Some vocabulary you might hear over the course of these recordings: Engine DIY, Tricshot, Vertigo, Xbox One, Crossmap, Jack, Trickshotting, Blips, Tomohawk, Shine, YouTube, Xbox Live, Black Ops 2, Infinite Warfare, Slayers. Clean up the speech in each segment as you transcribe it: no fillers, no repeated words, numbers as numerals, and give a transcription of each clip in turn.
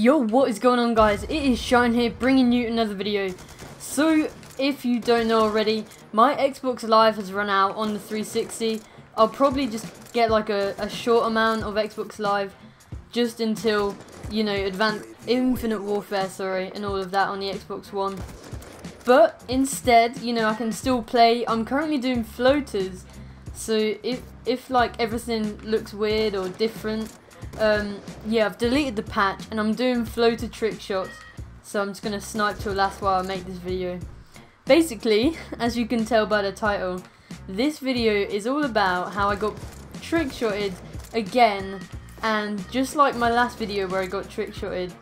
Yo, what is going on, guys? It is Shine here, bringing you another video. So, if you don't know already, my Xbox Live has run out on the 360. I'll probably just get like a short amount of Xbox Live just until, you know, Infinite Warfare, and all of that on the Xbox One. But instead, you know, I can still play. I'm currently doing floaters, so if like everything looks weird or different, yeah, I've deleted the patch and I'm doing floater trick shots, so I'm just gonna snipe till last while I make this video. Basically, as you can tell by the title, this video is all about how I got trick shotted again, and just like my last video where I got trick shotted,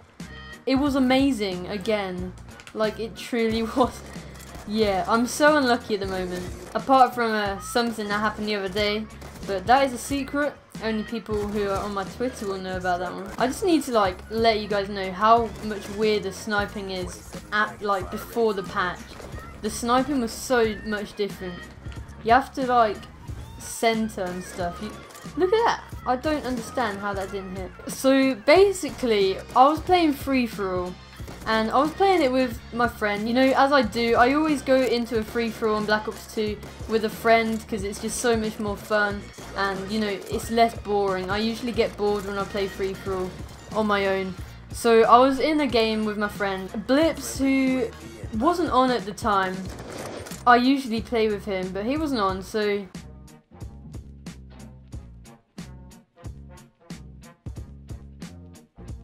it was amazing again. Like, it truly was. Yeah, I'm so unlucky at the moment, apart from something that happened the other day, but that is a secret. Only people who are on my Twitter will know about that one. I just need to like let you guys know how much weirder sniping is at like before the patch. The sniping was so much different. You have to like center and stuff. Look at that. I don't understand how that didn't hit. So basically, I was playing free for all, and I was playing it with my friend. You know, as I do, I always go into a free-for-all on Black Ops 2 with a friend because it's just so much more fun, and you know, it's less boring. I usually get bored when I play free-for-all on my own. So I was in a game with my friend Blips, who wasn't on at the time. I usually play with him, but he wasn't on, so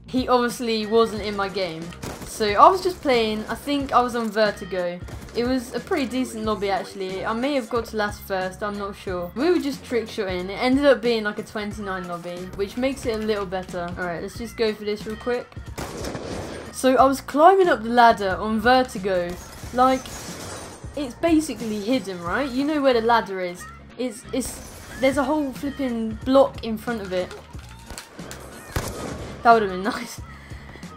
he obviously wasn't in my game. So I was just playing, I think I was on Vertigo. It was a pretty decent lobby actually. I may have got to last first, I'm not sure. We were just trick shotting. It ended up being like a 29 lobby, which makes it a little better. Alright, let's just go for this real quick. So I was climbing up the ladder on Vertigo. Like, it's basically hidden, right? You know where the ladder is. There's a whole flipping block in front of it. That would have been nice.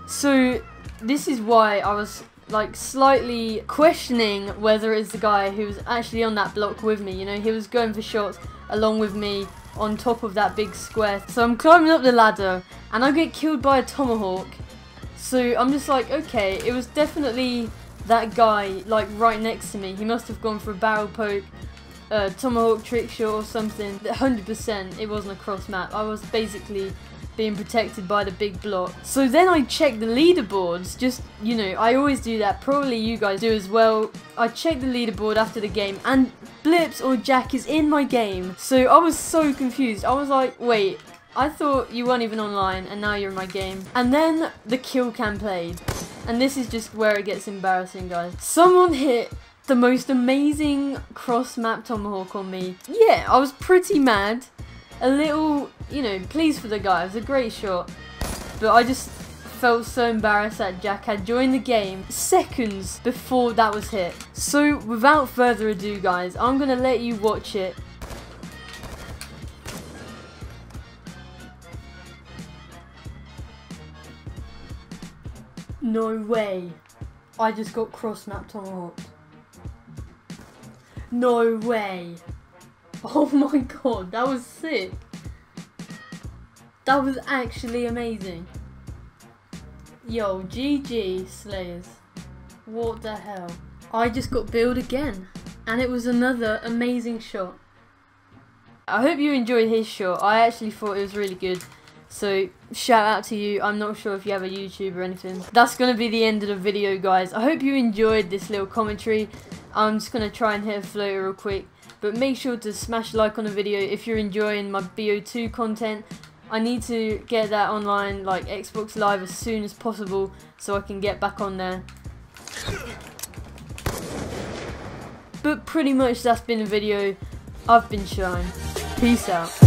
So this is why I was like slightly questioning whether it's the guy who was actually on that block with me. You know, he was going for shots along with me on top of that big square. So I'm climbing up the ladder and I get killed by a tomahawk. So I'm just like, okay, it was definitely that guy like right next to me. He must have gone for a barrel poke, tomahawk trick shot or something. 100% it wasn't a cross map. I was basically being protected by the big block. So then I checked the leaderboards, just, you know, I always do that, probably you guys do as well. I checked the leaderboard after the game and Blips or Jack is in my game. So I was so confused. I was like, wait, I thought you weren't even online and now you're in my game. And then the kill cam played. And this is just where it gets embarrassing, guys. Someone hit the most amazing cross map tomahawk on me. Yeah, I was pretty mad. A little, you know, pleased for the guy. It was a great shot, but I just felt so embarrassed that Jack had joined the game seconds before that was hit. So without further ado, guys, I'm gonna let you watch it. No way, I just got cross-mapped on hot. No way. Oh my god, that was sick. That was actually amazing. Yo, GG Slayers. What the hell? I just got billed again. And it was another amazing shot. I hope you enjoyed his shot. I actually thought it was really good. So, shout out to you. I'm not sure if you have a YouTube or anything. That's going to be the end of the video, guys. I hope you enjoyed this little commentary. I'm just going to try and hit a floater real quick. But make sure to smash like on the video if you're enjoying my BO2 content. I need to get that online, like Xbox Live, as soon as possible so I can get back on there. But pretty much that's been the video. I've been Shine. Peace out.